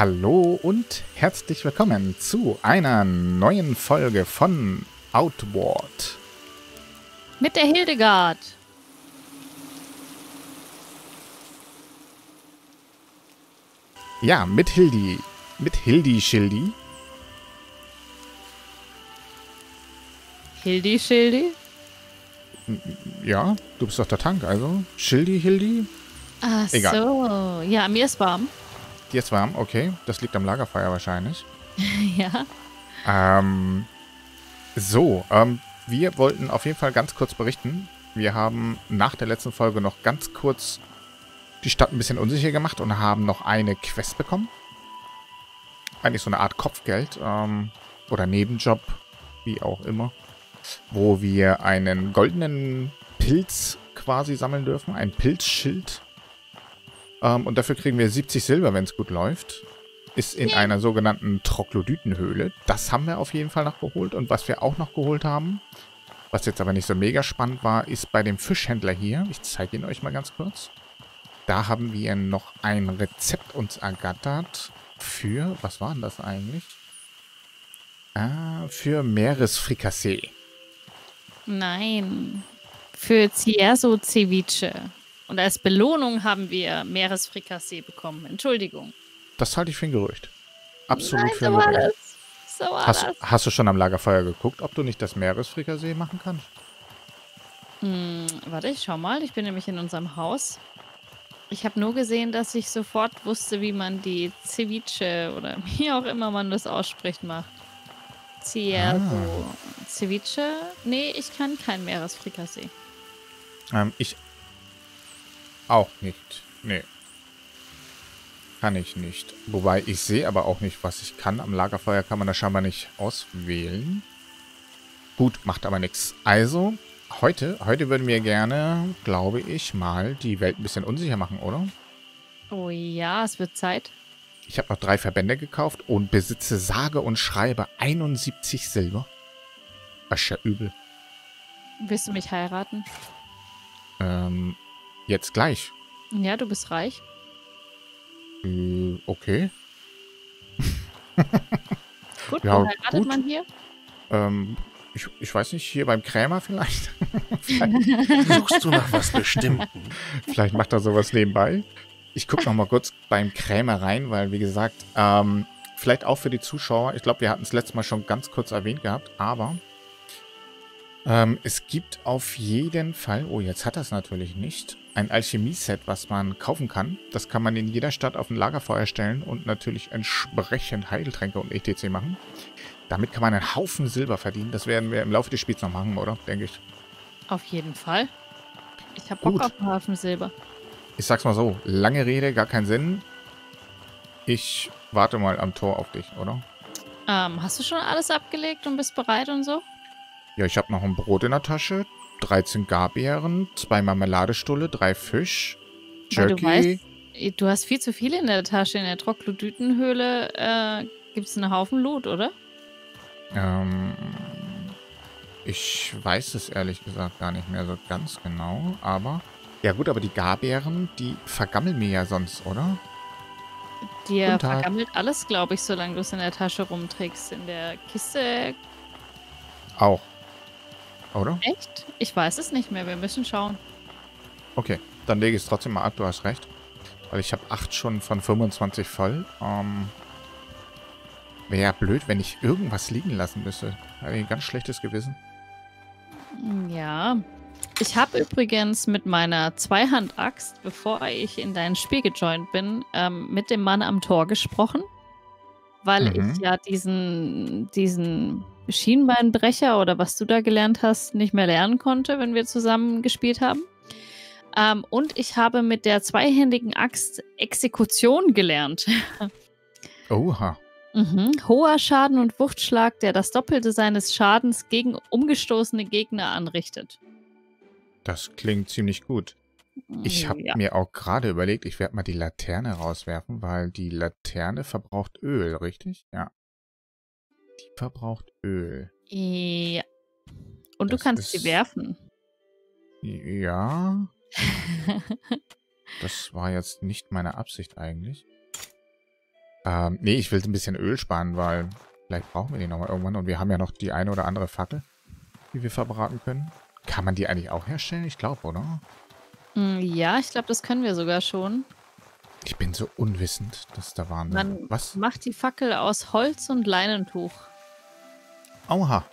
Hallo und herzlich willkommen zu einer neuen Folge von Outward. Mit der Hildegard. Ja, mit Hildi. Mit Hildi Schildi. Hildi Schildi? Ja, du bist doch der Tank, also. Schildi, Hildi? Ach so. Ja, mir ist warm. Dir ist warm, okay. Das liegt am Lagerfeuer wahrscheinlich. Ja. Wir wollten auf jeden Fall ganz kurz berichten. Wir haben nach der letzten Folge noch ganz kurz die Stadt ein bisschen unsicher gemacht und haben noch eine Quest bekommen. Eigentlich so eine Art Kopfgeld oder Nebenjob, wie auch immer. Wo wir einen goldenen Pilz quasi sammeln dürfen, ein Pilzschild. Und dafür kriegen wir 70 Silber, wenn es gut läuft. Ist in einer sogenannten Troglodytenhöhle. Das haben wir auf jeden Fall noch geholt. Und was wir auch noch geholt haben, was jetzt aber nicht so mega spannend war, ist bei dem Fischhändler hier. Ich zeige ihn euch mal ganz kurz. Da haben wir noch ein Rezept uns ergattert für, was war denn das eigentlich? Ah, für Meeresfrikassee. Nein, für Cierzo-Ceviche. Und als Belohnung haben wir Meeresfrikassee bekommen. Entschuldigung. Das halte ich für ein Gerücht. Absolut. Nein, für ein Gerücht. So war das. Hast du schon am Lagerfeuer geguckt, ob du nicht das Meeresfrikassee machen kannst? Warte, ich schau mal. Ich bin nämlich in unserem Haus. Ich habe nur gesehen, dass ich sofort wusste, wie man die Ceviche oder wie auch immer man das ausspricht macht. Cierzo. Ceviche? Nee, ich kann kein Meeresfrikassee. Ich auch nicht. Nee. Kann ich nicht. Wobei, ich sehe aber auch nicht, was ich kann. Am Lagerfeuer kann man das scheinbar nicht auswählen. Gut, macht aber nichts. Also, heute würden wir gerne, glaube ich, mal die Welt ein bisschen unsicher machen, oder? Oh ja, es wird Zeit. Ich habe noch 3 Verbände gekauft und besitze sage und schreibe 71 Silber. Das ist ja übel. Willst du mich heiraten? Jetzt gleich. Ja, du bist reich. Okay. Gut, ja, wo heiratet man hier? Ich weiß nicht, hier beim Krämer vielleicht. Vielleicht suchst du nach was Bestimmten. Vielleicht macht er sowas nebenbei. Ich gucke nochmal kurz beim Krämer rein, weil, wie gesagt, vielleicht auch für die Zuschauer, ich glaube, wir hatten es letztes Mal schon ganz kurz erwähnt gehabt, aber es gibt auf jeden Fall, oh, jetzt hat er es natürlich nicht, ein Alchemie-Set, was man kaufen kann. Das kann man in jeder Stadt auf ein Lagerfeuer stellen und natürlich entsprechend Heiltränke und etc. machen. Damit kann man einen Haufen Silber verdienen. Das werden wir im Laufe des Spiels noch machen, oder? Denke ich. Auf jeden Fall. Ich habe Bock auf einen Haufen Silber. Ich sag's mal so, lange Rede, gar keinen Sinn. Ich warte mal am Tor auf dich, oder? Hast du schon alles abgelegt und bist bereit und so? Ja, ich habe noch ein Brot in der Tasche, 13 Garbeeren, 2 Marmeladestulle, 3 Fisch, Jerky. Du weißt, du hast viel zu viel in der Tasche. In der Troglodytenhöhle gibt es einen Haufen Loot, oder? Ich weiß es ehrlich gesagt gar nicht mehr so ganz genau, aber... Ja gut, aber die Garbeeren, die vergammeln mir ja sonst, oder? Dir vergammelt alles, glaube ich, solange du es in der Tasche rumträgst. In der Kiste... Auch. Oder? Echt? Ich weiß es nicht mehr. Wir müssen schauen. Okay, dann lege ich es trotzdem mal ab. Du hast recht. Weil ich habe 8 schon von 25 voll. Wäre ja blöd, wenn ich irgendwas liegen lassen müsste. Habe ich ein ganz schlechtes Gewissen. Ja. Ich habe übrigens mit meiner Zweihand-Axt, bevor ich in dein Spiel gejoint bin, mit dem Mann am Tor gesprochen. Weil ich ja diesen Schienbeinbrecher oder was du da gelernt hast, nicht mehr lernen konnte, wenn wir zusammen gespielt haben. Und ich habe mit der zweihändigen Axt Exekution gelernt. Oha. Hoher Schaden und Wuchtschlag, der das Doppelte seines Schadens gegen umgestoßene Gegner anrichtet. Das klingt ziemlich gut. Ich habe mir auch gerade überlegt, ich werde mal die Laterne rauswerfen, weil die Laterne verbraucht Öl, richtig? Ja. Die verbraucht Öl. Ja. Und das du kannst sie werfen. Ja. Das war jetzt nicht meine Absicht eigentlich. Nee, ich will ein bisschen Öl sparen, weil vielleicht brauchen wir den nochmal irgendwann. Und wir haben ja noch die eine oder andere Fackel, die wir verbraten können. Kann man die eigentlich auch herstellen? Ich glaube, oder? Ja, ich glaube, das können wir sogar schon. Ich bin so unwissend, dass da waren. Was? Macht die Fackel aus Holz und Leinentuch. Oha.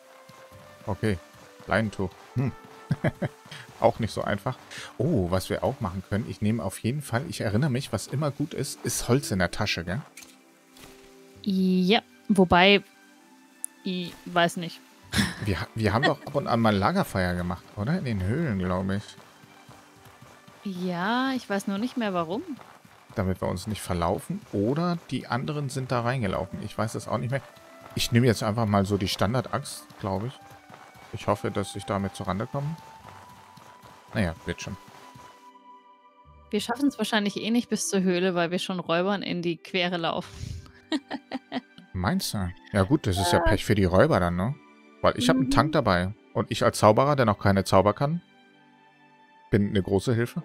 Okay, Leinentuch. Hm. Auch nicht so einfach. Oh, was wir auch machen können. Ich nehme auf jeden Fall, ich erinnere mich, was immer gut ist, ist Holz in der Tasche, gell? Ja, wobei, ich weiß nicht. Wir haben doch ab und an mal Lagerfeuer gemacht, oder? In den Höhlen, glaube ich. Ja, ich weiß nur nicht mehr, warum. Damit wir uns nicht verlaufen. Oder die anderen sind da reingelaufen. Ich weiß das auch nicht mehr. Ich nehme jetzt einfach mal so die Standard-Axt, glaube ich. Ich hoffe, dass ich damit zurande komme. Naja, wird schon. Wir schaffen es wahrscheinlich eh nicht bis zur Höhle, weil wir schon Räubern in die Quere laufen. Meinst du? Ja gut, das ist ja Pech für die Räuber dann, ne? Weil ich habe einen Tank dabei. Und ich als Zauberer, der noch keine Zauber kann, bin eine große Hilfe.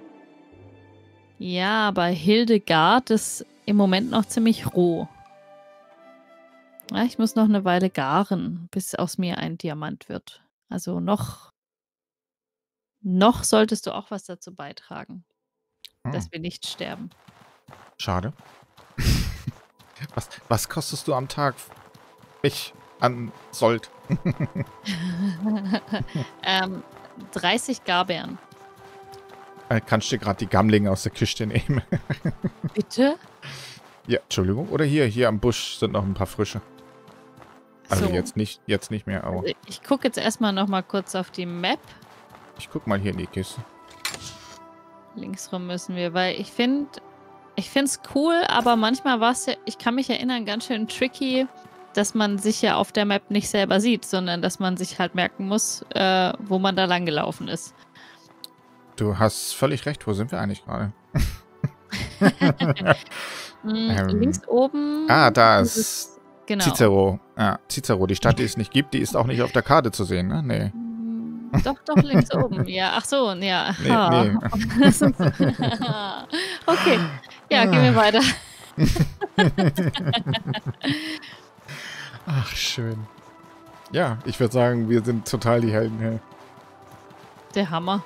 Ja, aber Hildegard ist im Moment noch ziemlich roh. Ja, ich muss noch eine Weile garen, bis aus mir ein Diamant wird. Also noch solltest du auch was dazu beitragen, dass wir nicht sterben. Schade. Was kostest du am Tag? Ich an Sold. 30 Garbären. Kannst du gerade die Gammlinge aus der Küche nehmen? Bitte? Ja, Entschuldigung. Oder hier am Busch sind noch ein paar Frische. Also so. jetzt nicht mehr. Aber. Also ich gucke jetzt erstmal nochmal kurz auf die Map. Ich guck mal hier in die Kiste. Links rum müssen wir, weil ich find's cool, aber manchmal war es ja, ich kann mich erinnern, ganz schön tricky, dass man sich ja auf der Map nicht selber sieht, sondern dass man sich halt merken muss, wo man da lang gelaufen ist. Du hast völlig recht. Wo sind wir eigentlich gerade? Links oben. Ah, da ist genau. Cicero. Ah, Cicero, die Stadt, die es nicht gibt, die ist auch nicht auf der Karte zu sehen, ne? Nee. Doch, links oben. Ja, ach so, ja. Nee. Okay, ja, gehen wir weiter. Ach, schön. Ja, ich würde sagen, wir sind total die Helden. Hey. Der Hammer.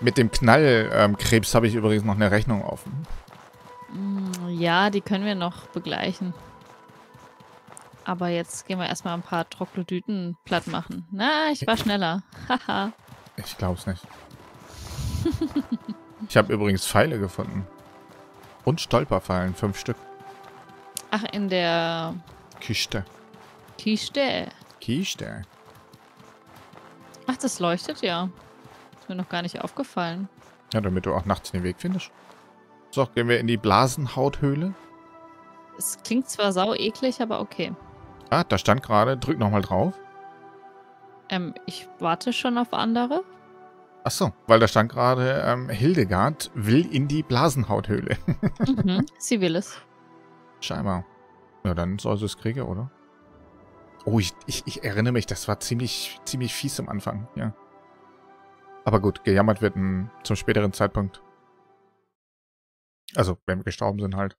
Mit dem Knallkrebs habe ich übrigens noch eine Rechnung offen. Ja, die können wir noch begleichen. Aber jetzt gehen wir erstmal ein paar Troglodyten platt machen. Na, ich war schneller. Haha. Ich glaub's nicht. Ich habe übrigens Pfeile gefunden. Und Stolperfallen, 5 Stück. Ach, in der... Kiste. Ach, das leuchtet ja. Ist mir noch gar nicht aufgefallen. Ja, damit du auch nachts den Weg findest. So, gehen wir in die Blasenhauthöhle. Es klingt zwar sau eklig, aber okay. Ah, da stand gerade. Drück nochmal drauf. Ich warte schon auf andere. Ach so, weil da stand gerade, Hildegard will in die Blasenhauthöhle. Mhm, sie will es. Scheinbar. Ja, dann soll sie es kriegen, oder? Oh, ich erinnere mich, das war ziemlich fies am Anfang, ja. Aber gut, gejammert wird zum späteren Zeitpunkt. Also, wenn wir gestorben sind halt.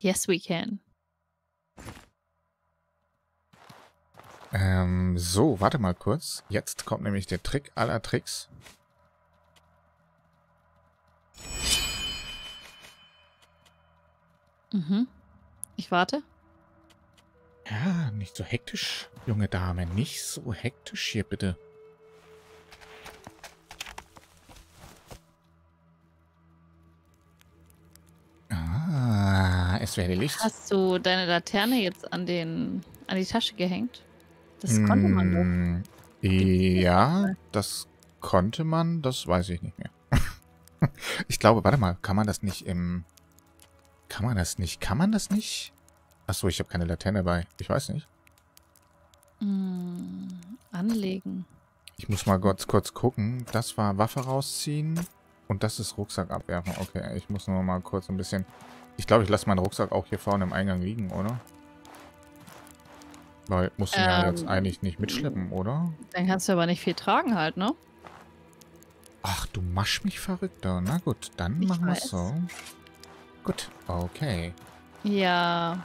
Yes, we can. So, warte mal kurz. Jetzt kommt nämlich der Trick aller Tricks. Mhm. Ich warte. Ja, nicht so hektisch, junge Dame. Nicht so hektisch hier, bitte. Ah, es wäre Licht. Hast du deine Laterne jetzt an die Tasche gehängt? Das konnte man doch. Ja, das konnte man, das weiß ich nicht mehr. Ich glaube, warte mal, kann man das nicht? Achso, ich habe keine Laterne bei. Ich weiß nicht. Anlegen. Ich muss mal kurz gucken. Das war Waffe rausziehen und das ist Rucksack abwerfen. Okay, ich muss nur mal kurz ein bisschen... Ich glaube, ich lasse meinen Rucksack auch hier vorne im Eingang liegen, oder? Weil musst du ja jetzt eigentlich nicht mitschleppen, oder? Dann kannst du aber nicht viel tragen halt, ne? Ach, du machst mich verrückter. Na gut, dann machen wir es so. Gut, okay. Ja.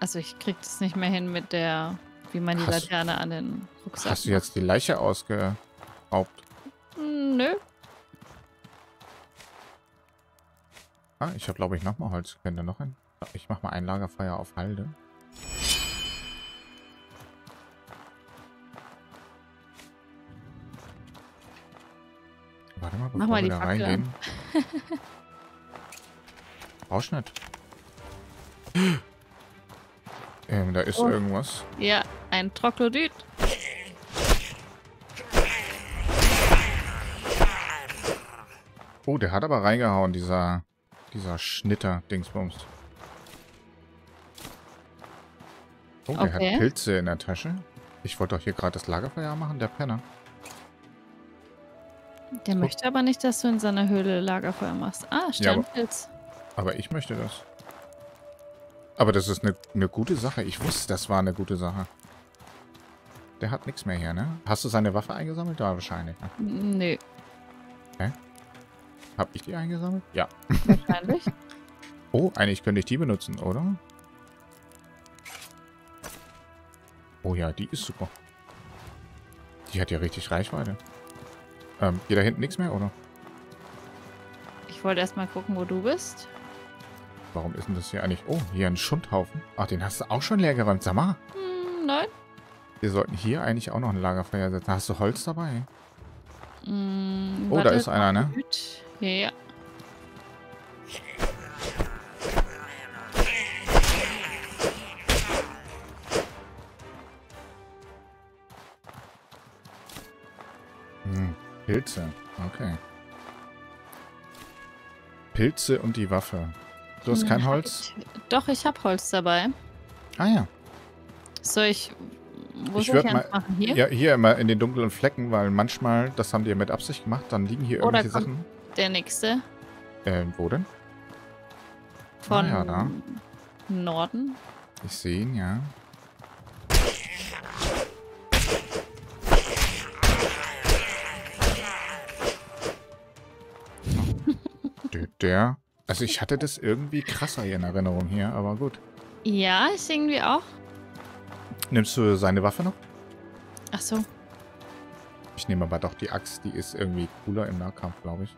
Also ich krieg das nicht mehr hin mit der, wie man die Laterne an den Rucksack... Hast du jetzt die Leiche ausgeraubt? Nö. Ah, ich habe glaube ich nochmal Holz. Kennt ihr noch einen? Ich mach mal ein Lagerfeuer auf Halde. Warte mal, bevor wir da reingehen. Ausschnitt. Da ist irgendwas. Ja, ein Troglodyt. Oh, der hat aber reingehauen, dieser Schnitter-Dingsbums. Oh, der hat Pilze in der Tasche. Ich wollte doch hier gerade das Lagerfeuer machen, der Penner. Der möchte aber nicht, dass du in seiner Höhle Lagerfeuer machst. Ah, Sternpilz. Ja, aber ich möchte das. Aber das ist eine gute Sache. Ich wusste, das war eine gute Sache. Der hat nichts mehr hier, ne? Hast du seine Waffe eingesammelt? Da wahrscheinlich. Ne? Nee. Hä? Hab ich die eingesammelt? Ja. Wahrscheinlich. Oh, eigentlich könnte ich die benutzen, oder? Oh ja, die ist super. Die hat ja richtig Reichweite. Geht da hinten nichts mehr, oder? Ich wollte erstmal gucken, wo du bist. Warum ist denn das hier eigentlich... Oh, hier ein Schundhaufen. Ach, den hast du auch schon leer geräumt. Sag mal. Nein. Wir sollten hier eigentlich auch noch ein Lagerfeuer setzen. Hast du Holz dabei? Oh, da ist einer, ne? Ja. Pilze. Okay. Pilze und die Waffe. Du hast kein Holz? Doch, ich habe Holz dabei. Ah ja. Soll ich... Wo soll ich eins machen? Hier? Ja, hier immer in den dunklen Flecken, weil manchmal, das haben die ja mit Absicht gemacht, dann liegen hier irgendwelche Sachen. Der nächste. Wo denn? Von da. Norden. Ich sehe ihn, ja. Der... Also ich hatte das irgendwie krasser hier in Erinnerung hier, aber gut. Ja, ich irgendwie auch. Nimmst du seine Waffe noch? Ach so. Ich nehme aber doch die Axt, die ist irgendwie cooler im Nahkampf, glaube ich.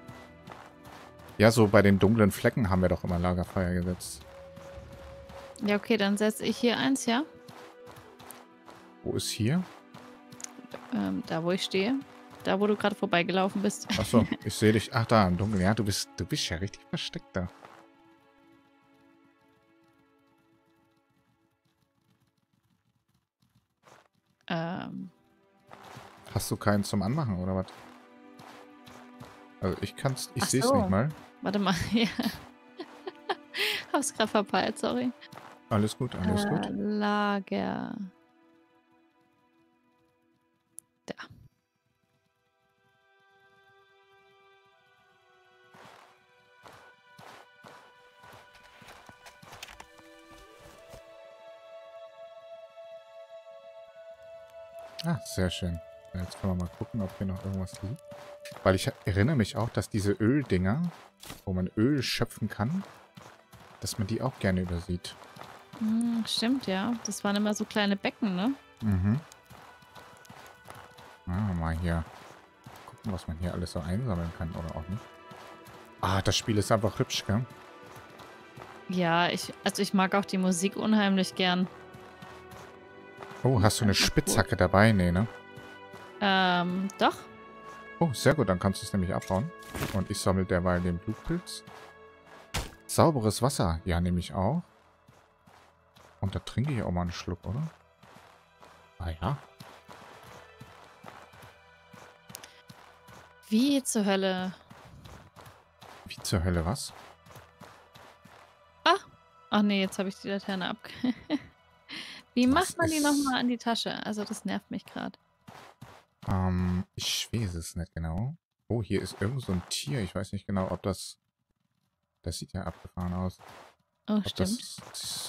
Ja, so bei den dunklen Flecken haben wir doch immer Lagerfeuer gesetzt. Ja, okay, dann setze ich hier eins, ja? Wo ist hier? Da, wo ich stehe. Da, wo du gerade vorbeigelaufen bist. Achso, ich sehe dich. Ach, da im Dunkeln. Ja, du bist ja richtig versteckt da. Hast du keinen zum Anmachen, oder was? Also, ich sehe es nicht mal. Warte mal, ja. Hab's gerade verpeilt, sorry. Alles gut, alles gut. Lager. Da. Ah, sehr schön. Jetzt können wir mal gucken, ob hier noch irgendwas liegt. Weil ich erinnere mich auch, dass diese Öldinger, wo man Öl schöpfen kann, dass man die auch gerne übersieht. Hm, stimmt, ja. Das waren immer so kleine Becken, ne? Mhm. Ah, mal hier gucken, was man hier alles so einsammeln kann oder auch nicht. Ah, das Spiel ist einfach hübsch, gell? Ja, ich mag auch die Musik unheimlich gern. Oh, hast du eine Spitzhacke dabei? Nee, ne? Doch. Oh, sehr gut. Dann kannst du es nämlich abbauen. Und ich sammle derweil den Blutpilz. Sauberes Wasser. Ja, nehme ich auch. Und da trinke ich auch mal einen Schluck, oder? Ah ja. Wie zur Hölle? Wie zur Hölle was? Ach nee, jetzt habe ich die Laterne ab. Wie macht man die nochmal an die Tasche? Also das nervt mich gerade. Ich weiß es nicht genau. Oh, hier ist irgend so ein Tier. Ich weiß nicht genau, ob das... Das sieht ja abgefahren aus. Oh, stimmt.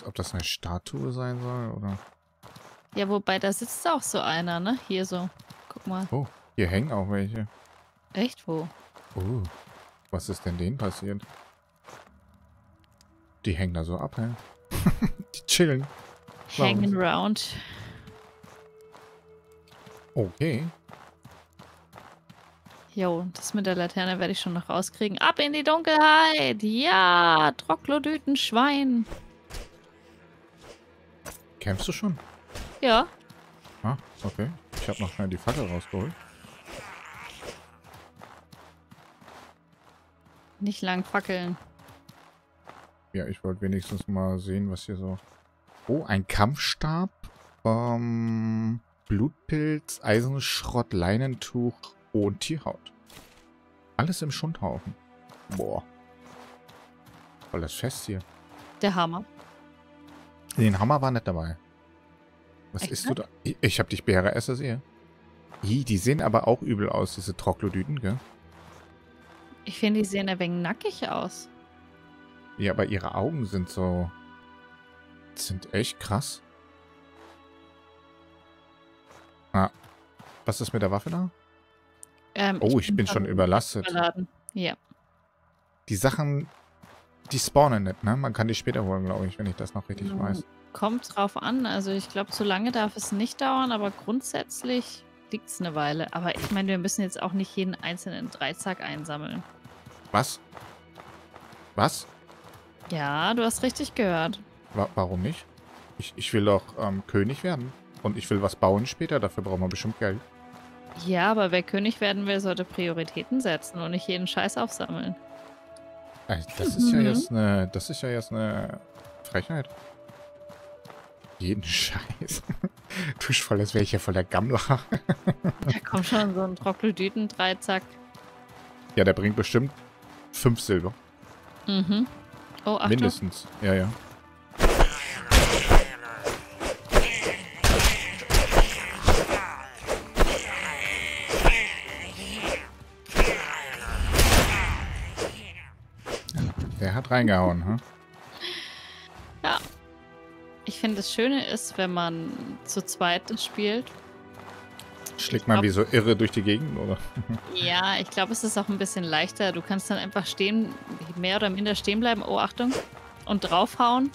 Ob das eine Statue sein soll, oder? Ja, wobei, da sitzt auch so einer, ne? Hier so. Guck mal. Oh, hier hängen auch welche. Echt? Wo? Oh, was ist denn denen passiert? Die hängen da so ab, hä? Die chillen. Hanging round. Okay. Jo, das mit der Laterne werde ich schon noch rauskriegen. Ab in die Dunkelheit! Ja, Troglodytenschwein. Kämpfst du schon? Ja. Ah, okay. Ich habe noch schnell die Fackel rausgeholt. Nicht lang fackeln. Ja, ich wollte wenigstens mal sehen, was hier so... Oh, ein Kampfstab. Blutpilz, Eisenschrott, Leinentuch und Tierhaut. Alles im Schundhaufen. Boah. Voll das Fest hier. Der Hammer. Den Hammer war nicht dabei. Was isst du da? Ich hab dich beherre, esse sie. Die sehen aber auch übel aus, diese Troglodyten, gell? Ich finde, die sehen ein wenig nackig aus. Ja, aber ihre Augen sind so... sind echt krass. Ah. Was ist mit der Waffe da? Oh, ich bin schon überlastet. Ja. Die Sachen, die spawnen nicht, ne? Man kann die später holen, glaube ich, wenn ich das noch richtig weiß. Kommt drauf an. Also ich glaube, so lange darf es nicht dauern, aber grundsätzlich liegt es eine Weile. Aber ich meine, wir müssen jetzt auch nicht jeden einzelnen Dreizack einsammeln. Was? Was? Ja, du hast richtig gehört. Warum nicht? Ich will doch König werden. Und ich will was bauen später, dafür brauchen wir bestimmt Geld. Ja, aber wer König werden will, sollte Prioritäten setzen und nicht jeden Scheiß aufsammeln. Also das ist ja jetzt eine, das ist ja jetzt eine Frechheit. Jeden Scheiß. Du voll, das wäre ich ja voll der Gammler. Da kommt schon so ein Troglodyten-Dreizack. Ja, der bringt bestimmt 5 Silber. Mhm. Oh, Achtung. Mindestens. Ja, ja. Reingehauen, hm? Ja. Ich finde, das Schöne ist, wenn man zu zweit spielt. Schlägt man wie so irre durch die Gegend, oder? Ja, ich glaube, es ist auch ein bisschen leichter. Du kannst dann einfach stehen, mehr oder minder stehen bleiben. Oh, Achtung. Und draufhauen.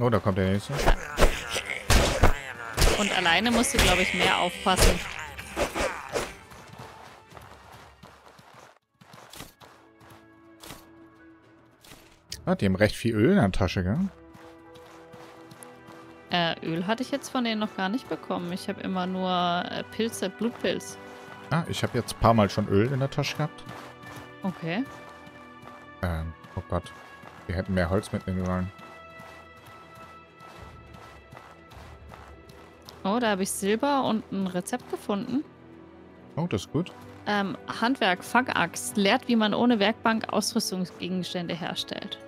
Oh, da kommt der nächste. Und alleine musst du, glaube ich, mehr aufpassen. Die haben recht viel Öl in der Tasche, gell? Öl hatte ich jetzt von denen noch gar nicht bekommen. Ich habe immer nur Pilze, Blutpilz. Ah, ich habe jetzt ein paar Mal schon Öl in der Tasche gehabt. Okay. Oh Gott. Wir hätten mehr Holz mitnehmen sollen. Oh, da habe ich Silber und ein Rezept gefunden. Oh, das ist gut. Handwerk, Fangaxt. Lehrt, wie man ohne Werkbank Ausrüstungsgegenstände herstellt.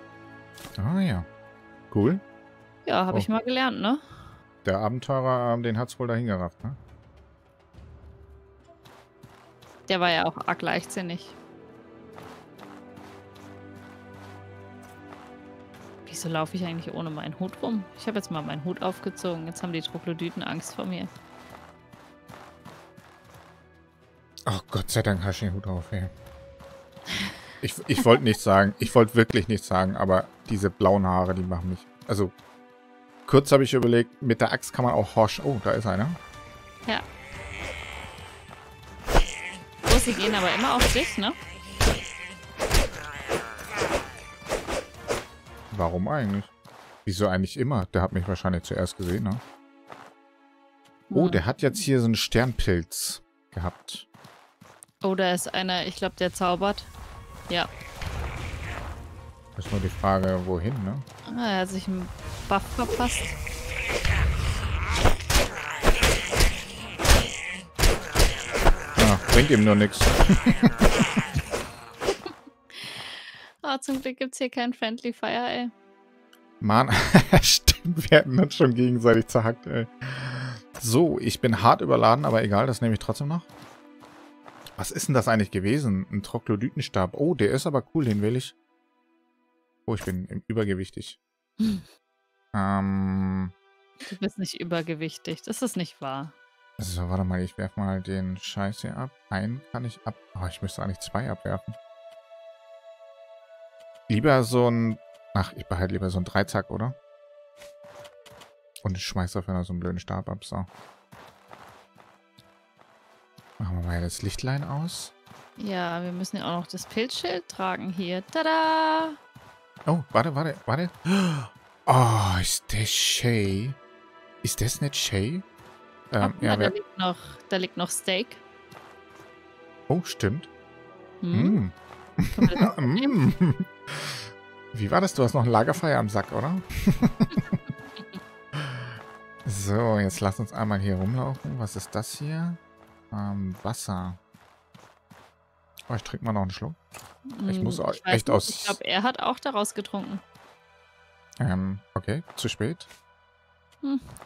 Ah ja, cool. Ja, habe ich mal gelernt, ne? Der Abenteurer, den hat's wohl dahin gerafft, ne? Der war ja auch arg leichtsinnig. Wieso laufe ich eigentlich ohne meinen Hut rum? Ich habe jetzt mal meinen Hut aufgezogen. Jetzt haben die Troglodyten Angst vor mir. Oh, Gott sei Dank hast du den Hut auf, ey. Ich wollte nichts sagen. Ich wollte wirklich nichts sagen, aber diese blauen Haare, die machen mich... Also, kurz habe ich überlegt, mit der Axt kann man auch horchen. Oh, da ist einer. Ja. Oh, sie gehen aber immer auf dich, ne? Warum eigentlich? Wieso eigentlich immer? Der hat mich wahrscheinlich zuerst gesehen, ne? Oh, der hat jetzt hier so einen Sternpilz gehabt. Oh, da ist einer, ich glaube, der zaubert. Ja. Das ist nur die Frage, wohin, ne? Ah, er hat sich einen Buff verpasst. Ah, bringt ihm nur nichts. Oh, zum Glück gibt es hier keinen Friendly Fire, ey. Mann, stimmt, wir hätten uns schon gegenseitig zerhackt, ey. So, ich bin hart überladen, aber egal, das nehme ich trotzdem noch. Was ist denn das eigentlich gewesen? Ein Troglodytenstab. Oh, der ist aber cool, den will ich. Oh, ich bin übergewichtig. Du bist nicht übergewichtig, das ist nicht wahr. Also, warte mal, ich werfe mal den Scheiß hier ab. Einen kann ich ab... Oh, ich müsste eigentlich 2 abwerfen. Lieber so ein... Ach, ich behalte lieber so einen Dreizack, oder? Und ich schmeiß dafür noch so einen blöden Stab ab, so. Machen wir mal das Lichtlein aus. Ja, wir müssen ja auch noch das Pilzschild tragen hier. Tada! Oh, warte. Oh, ist das Shay? Ist das nicht Shay? Ja, da liegt noch Steak. Oh, stimmt. Mm. Wie war das? Du hast noch ein Lagerfeuer am Sack, oder? So, jetzt lass uns einmal hier rumlaufen. Was ist das hier? Wasser. Oh, ich trinke mal noch einen Schluck. Ich muss auch echt aus... Ich glaube, er hat auch daraus getrunken. Okay, zu spät.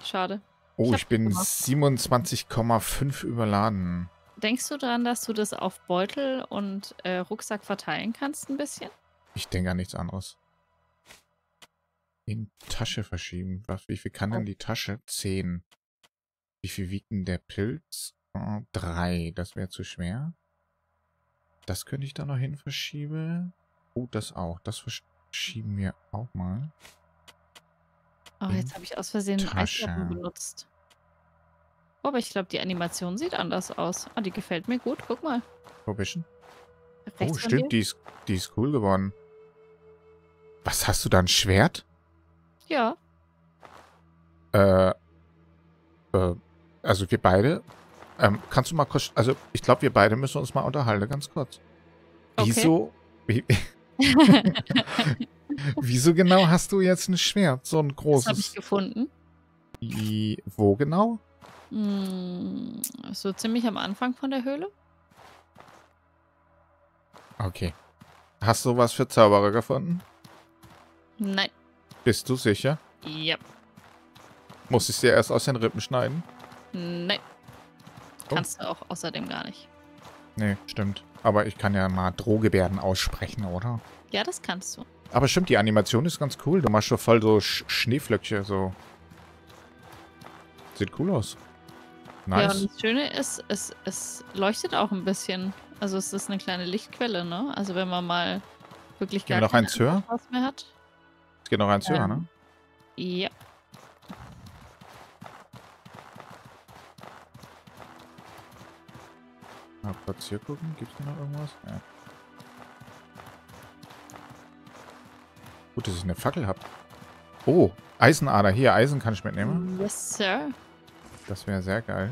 Schade. Oh, ich bin 27,5 überladen. Denkst du daran, dass du das auf Beutel und Rucksack verteilen kannst ein bisschen? Ich denke an nichts anderes. In Tasche verschieben. Wie viel kann denn die Tasche? 10. Wie viel wiegt denn der Pilz? 3. Das wäre zu schwer. Das könnte ich da noch hin verschieben. Oh, das auch. Das verschieben wir auch mal. Oh, jetzt habe ich aus Versehen einen Eislappen benutzt. Oh, aber ich glaube, die Animation sieht anders aus. Ah, die gefällt mir gut. Guck mal. Wo bist du? Oh, stimmt. Die ist cool geworden. Was, hast du da ein Schwert? Ja. Also wir beide... kannst du mal kurz... Also, ich glaube, wir beide müssen uns mal unterhalten, ganz kurz. Okay. Wieso... Wieso genau hast du jetzt ein Schwert? So ein großes... Das habe ich gefunden. Wo genau? So ziemlich am Anfang von der Höhle. Okay. Hast du was für Zauberer gefunden? Nein. Bist du sicher? Ja. Muss ich dir erst aus den Rippen schneiden? Nein. Kannst du auch außerdem gar nicht. Nee, stimmt. Aber ich kann ja mal Drohgebärden aussprechen, oder? Ja, das kannst du. Aber stimmt, die Animation ist ganz cool. Du machst schon voll so Schneeflöckchen, so. Sieht cool aus. Nice. Ja, und das Schöne ist, es leuchtet auch ein bisschen. Also es ist eine kleine Lichtquelle, ne? Also wenn man mal wirklich gar keinen Spaß mehr hat. Es geht noch eins höher, ne? Ja. Mal kurz hier gucken. Gibt es hier noch irgendwas? Ja. Gut, dass ich eine Fackel habe. Oh, Eisenader. Hier, Eisen kann ich mitnehmen. Yes, Sir. Das wäre sehr geil.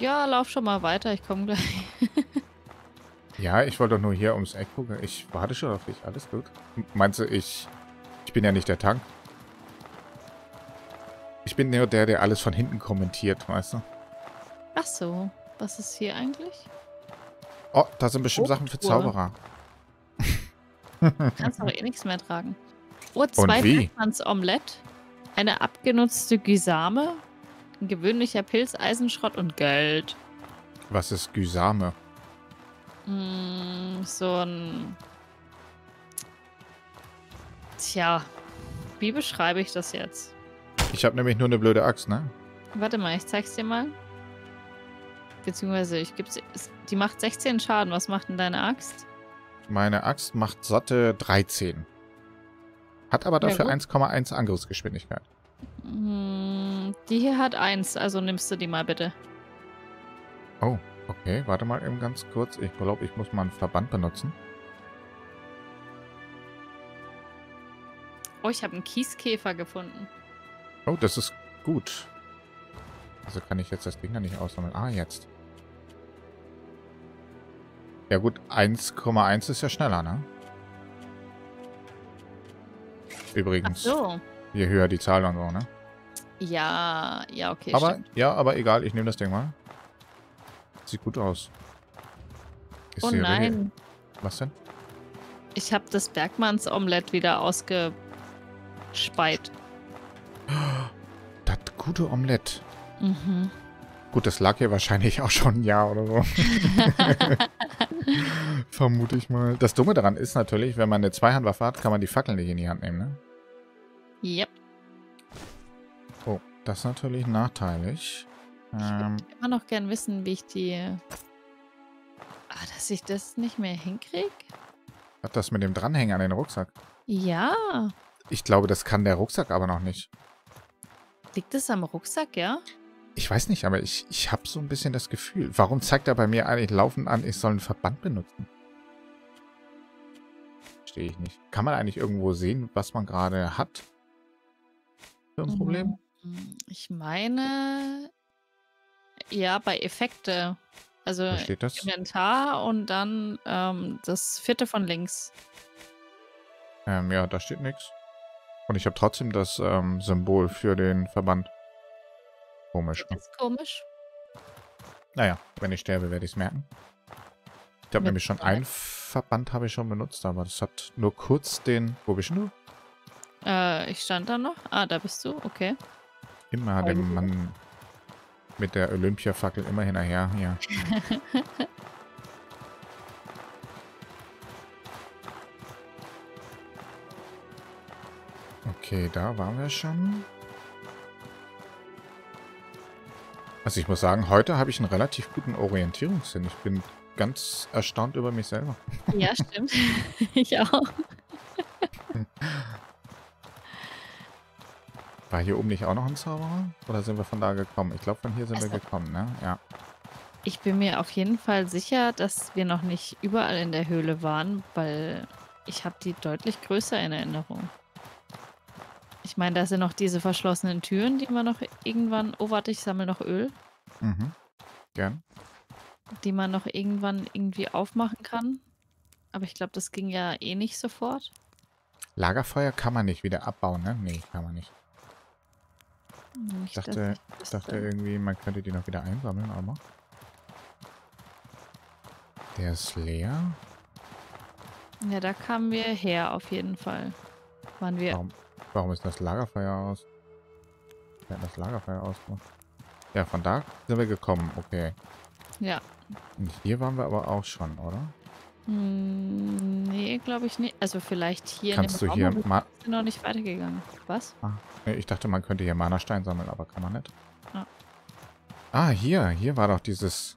Ja, lauf schon mal weiter. Ich komme gleich. Ja, ich wollte doch nur hier ums Eck gucken. Ich warte schon auf dich. Alles gut. Meinst du, ich bin ja nicht der Tank. Ich bin nur der alles von hinten kommentiert, weißt du? Ach so. Was ist hier eigentlich? Oh, da sind bestimmt Sachen für Zauberer. Du kannst aber eh nichts mehr tragen. Oh, 2 Fettmanns Omelette, eine abgenutzte Gysame, ein gewöhnlicher Pilz, Eisenschrott und Geld. Was ist Gysame? So ein... Tja, wie beschreibe ich das jetzt? Ich habe nämlich nur eine blöde Axt, ne? Warte mal, ich zeig's dir mal. Beziehungsweise, die macht 16 Schaden. Was macht denn deine Axt? Meine Axt macht satte 13. Hat aber dafür 1,1 Angriffsgeschwindigkeit. Die hier hat 1, also nimmst du die mal bitte. Oh, okay. Warte mal eben ganz kurz. Ich glaube, ich muss mal einen Verband benutzen. Oh, ich habe einen Kieskäfer gefunden. Oh, das ist gut. Also kann ich jetzt das Ding da nicht aussammeln. Ah, jetzt. Ja gut, 1,1 ist ja schneller, ne? Übrigens. Ach so. Je höher die Zahl und so, ne? Ja, ja, okay. Aber, stimmt. Ja, aber egal, ich nehme das Ding mal. Sieht gut aus. Ist oh nein. Was denn? Ich habe das Bergmanns Omelett wieder ausgespeit. Das gute Omelett. Mhm. Gut, das lag hier wahrscheinlich auch schon ein Jahr oder so. Vermute ich mal. Das Dumme daran ist natürlich, wenn man eine Zweihandwaffe hat, kann man die Fackeln nicht in die Hand nehmen, ne? Yep. Oh, das ist natürlich nachteilig. Ich würde immer noch gern wissen, wie ich die... dass ich das nicht mehr hinkriege? Ach, das mit dem Dranhängen an den Rucksack. Ja. Ich glaube, das kann der Rucksack aber noch nicht. Liegt es am Rucksack, ja? Ich weiß nicht, aber ich habe so ein bisschen das Gefühl. Warum zeigt er bei mir eigentlich laufend an, ich soll einen Verband benutzen? Verstehe ich nicht. Kann man eigentlich irgendwo sehen, was man gerade hat? Für ein Problem? Ich meine... Ja, bei Effekte. Also Inventar und dann das vierte von links. Ja, da steht nichts. Und ich habe trotzdem das Symbol für den Verband. Komisch. Das ist komisch. Naja, wenn ich sterbe, werde ich es merken. Ich habe nämlich schon einen Verband habe ich schon benutzt, aber das hat nur kurz den... Wo bist du? Ich stand da noch. Ah, da bist du. Okay. Immer dem Mann mit der Olympiafackel immer hinterher. Ja. Okay, da waren wir schon. Also ich muss sagen, heute habe ich einen relativ guten Orientierungssinn. Ich bin ganz erstaunt über mich selber. Ja, stimmt. Ich auch. War hier oben nicht auch noch ein Zauberer? Oder sind wir von da gekommen? Ich glaube, von hier sind wir gekommen, ne? Ja. Ich bin mir auf jeden Fall sicher, dass wir noch nicht überall in der Höhle waren, weil ich habe die deutlich größer in Erinnerung. Ich meine, da sind noch diese verschlossenen Türen, die man noch irgendwann... Oh, warte, ich sammle noch Öl. Mhm. Gern. Die man noch irgendwann irgendwie aufmachen kann. Aber ich glaube, das ging ja eh nicht sofort. Lagerfeuer kann man nicht wieder abbauen, ne? Nee, kann man nicht. Ich dachte irgendwie, man könnte die noch wieder einsammeln, aber... Der ist leer. Ja, da kamen wir her, auf jeden Fall. Waren wir... Warum ist das Lagerfeuer aus? Wer hat das Lagerfeuer ausgemacht? Ja, von da sind wir gekommen, okay. Ja. Und hier waren wir aber auch schon, oder? Nee, glaube ich nicht. Also vielleicht hier... Kannst du hier... Sind noch nicht weitergegangen. Was? Ah, nee, ich dachte, man könnte hier Mana-Stein sammeln, aber kann man nicht. Ah, hier. Hier war doch dieses...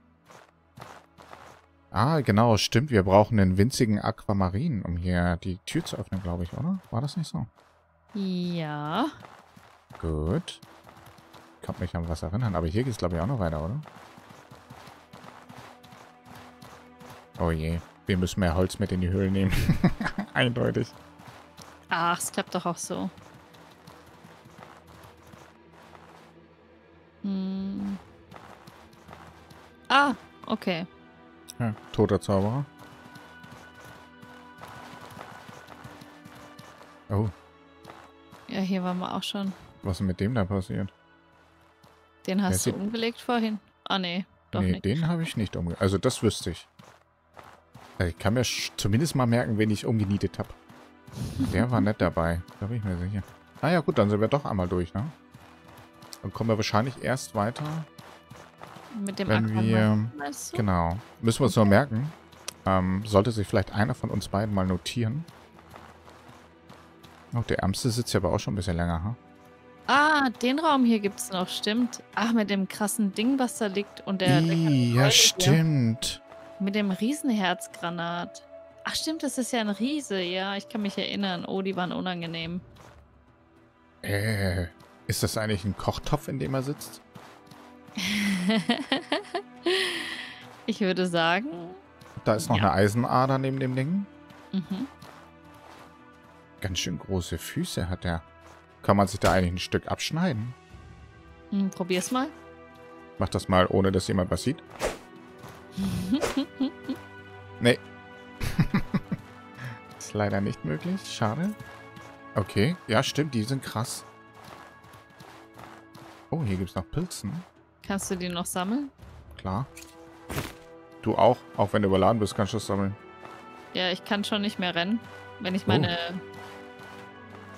Ah, genau, stimmt. Wir brauchen einen winzigen Aquamarin, um hier die Tür zu öffnen, glaube ich, oder? War das nicht so? Ja. Gut. Ich kann mich an was erinnern. Aber hier geht es, glaube ich, auch noch weiter, oder? Oh je. Wir müssen mehr Holz mit in die Höhle nehmen. Eindeutig. Ach, es klappt doch auch so. Hm. Ah, okay. Ja, toter Zauberer. Oh. Ja, hier waren wir auch schon. Was ist mit dem da passiert? Den hast du umgelegt vorhin? Ah, nee. Doch nee, nicht. Den habe ich nicht umgelegt. Also, das wüsste ich. Ich kann mir zumindest mal merken, wen ich umgenietet habe. Der war nett dabei. Da bin ich mir sicher. Ah ja, gut, dann sind wir doch einmal durch, ne? Dann kommen wir wahrscheinlich erst weiter. Mit dem Aquamarin, weißt du? Genau. Müssen wir uns nur merken. Sollte sich vielleicht einer von uns beiden mal notieren. Oh, der Ärmste sitzt ja aber auch schon ein bisschen länger, ha? Ah, den Raum hier gibt es noch, stimmt. Ach, mit dem krassen Ding, was da liegt. Und der ja, stimmt. Hier. Mit dem Riesenherzgranat. Ach, stimmt, das ist ja ein Riese. Ja, ich kann mich erinnern. Oh, die waren unangenehm. Ist das eigentlich ein Kochtopf, in dem er sitzt? Ich würde sagen... Da ist noch eine Eisenader neben dem Ding. Mhm. Ganz schön große Füße hat er. Kann man sich da eigentlich ein Stück abschneiden? Probier's mal. Mach das mal, ohne dass jemand was sieht. Nee. Ist leider nicht möglich. Schade. Okay. Ja, stimmt. Die sind krass. Oh, hier gibt's noch Pilzen. Kannst du die noch sammeln? Klar. Du auch. Auch wenn du überladen bist, kannst du das sammeln. Ja, ich kann schon nicht mehr rennen. Wenn ich meine...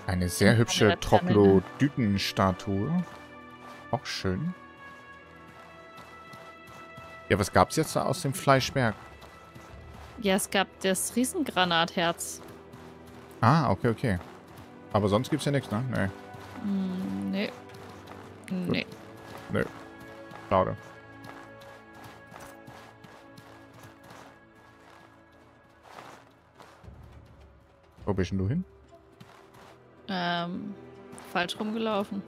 Eine sehr hübsche Troglodytenstatue. Auch schön. Ja, was gab es jetzt da aus dem Fleischberg? Ja, es gab das Riesengranatherz. Ah, okay, okay. Aber sonst gibt es ja nichts, ne? Nee. Nee. Gut. Nee. Nee. Schade. Wo bist denn du hin? Falsch rumgelaufen.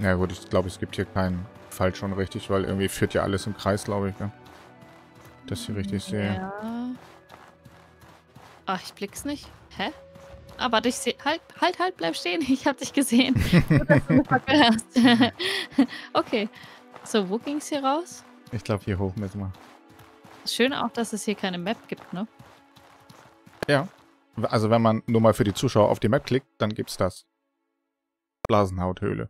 Ja gut, ich glaube, es gibt hier keinen falsch und richtig, weil irgendwie führt ja alles im Kreis, glaube ich, ne? Das hier richtig sehe. Ja. Ach, ich blick's nicht. Hä? Ah, warte, ich sehe. Halt, bleib stehen. Ich hab dich gesehen. Okay. So, wo ging's hier raus? Ich glaube, hier hoch müssen wir. Schön auch, dass es hier keine Map gibt, ne? Ja. Also, wenn man nur mal für die Zuschauer auf die Map klickt, dann gibt's das. Blasenhauthöhle.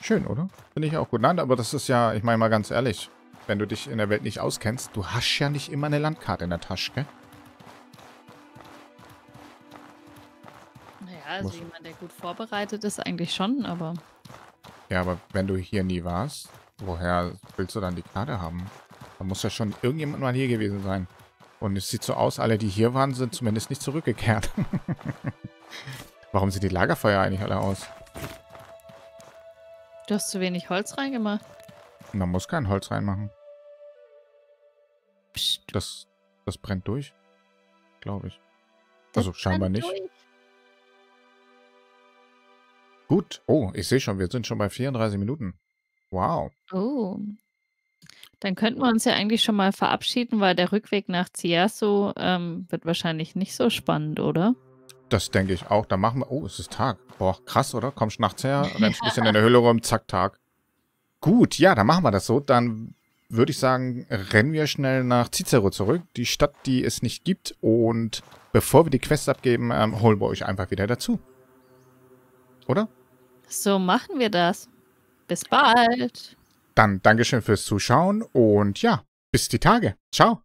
Schön, oder? Finde ich auch gut. Nein, aber das ist ja, ich meine mal ganz ehrlich, wenn du dich in der Welt nicht auskennst, du hast ja nicht immer eine Landkarte in der Tasche, gell? Naja, also jemand, der gut vorbereitet ist, eigentlich schon, aber... Ja, aber wenn du hier nie warst, woher willst du dann die Karte haben? Da muss ja schon irgendjemand mal hier gewesen sein. Und es sieht so aus, alle, die hier waren, sind zumindest nicht zurückgekehrt. Warum sieht die Lagerfeuer eigentlich alle aus? Du hast zu wenig Holz reingemacht. Man muss kein Holz reinmachen. Psst. Das brennt durch, glaube ich. Das also scheinbar nicht. Durch. Gut. Oh, ich sehe schon, wir sind schon bei 34 Minuten. Wow. Oh. Dann könnten wir uns ja eigentlich schon mal verabschieden, weil der Rückweg nach Cierzo wird wahrscheinlich nicht so spannend, oder? Das denke ich auch. Da machen wir... Oh, es ist Tag. Boah, krass, oder? Kommst nachts her, rennst ein bisschen in der Höhle rum, zack, Tag. Gut, ja, dann machen wir das so. Dann würde ich sagen, rennen wir schnell nach Cicero zurück. Die Stadt, die es nicht gibt. Und bevor wir die Quest abgeben, holen wir euch einfach wieder dazu. Oder? So machen wir das. Bis bald. Dann Dankeschön fürs Zuschauen und ja, bis die Tage. Ciao.